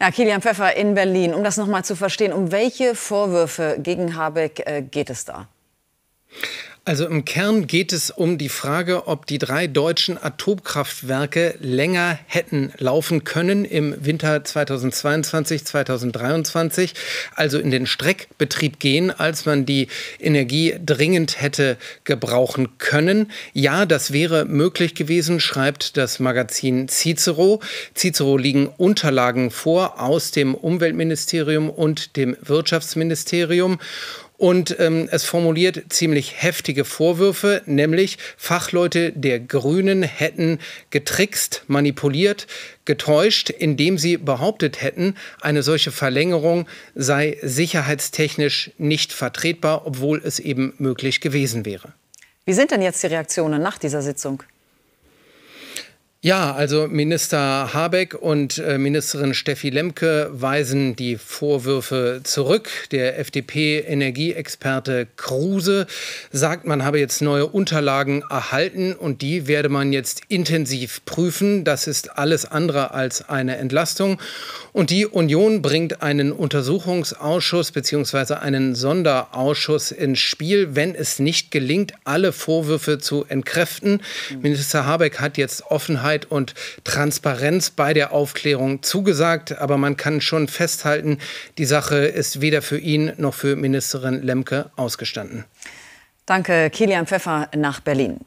Ja, Kilian Pfeffer in Berlin. Um das noch mal zu verstehen, um welche Vorwürfe gegen Habeck geht es da? Also im Kern geht es um die Frage, ob die 3 deutschen Atomkraftwerke länger hätten laufen können im Winter 2022, 2023, also in den Streckbetrieb gehen, als man die Energie dringend hätte gebrauchen können. Ja, das wäre möglich gewesen, schreibt das Magazin Cicero. Cicero liegen Unterlagen vor aus dem Umweltministerium und dem Wirtschaftsministerium. Und es formuliert ziemlich heftige Vorwürfe, nämlich Fachleute der Grünen hätten getrickst, manipuliert, getäuscht, indem sie behauptet hätten, eine solche Verlängerung sei sicherheitstechnisch nicht vertretbar, obwohl es eben möglich gewesen wäre. Wie sind denn jetzt die Reaktionen nach dieser Sitzung? Ja, also Minister Habeck und Ministerin Steffi Lemke weisen die Vorwürfe zurück. Der FDP-Energieexperte Kruse sagt, man habe jetzt neue Unterlagen erhalten und die werde man jetzt intensiv prüfen. Das ist alles andere als eine Entlastung. Und die Union bringt einen Untersuchungsausschuss bzw. einen Sonderausschuss ins Spiel, wenn es nicht gelingt, alle Vorwürfe zu entkräften. Minister Habeck hat jetzt Offenheit und Transparenz bei der Aufklärung zugesagt. Aber man kann schon festhalten, die Sache ist weder für ihn noch für Ministerin Lemke ausgestanden. Danke, Kilian Pfeffer nach Berlin.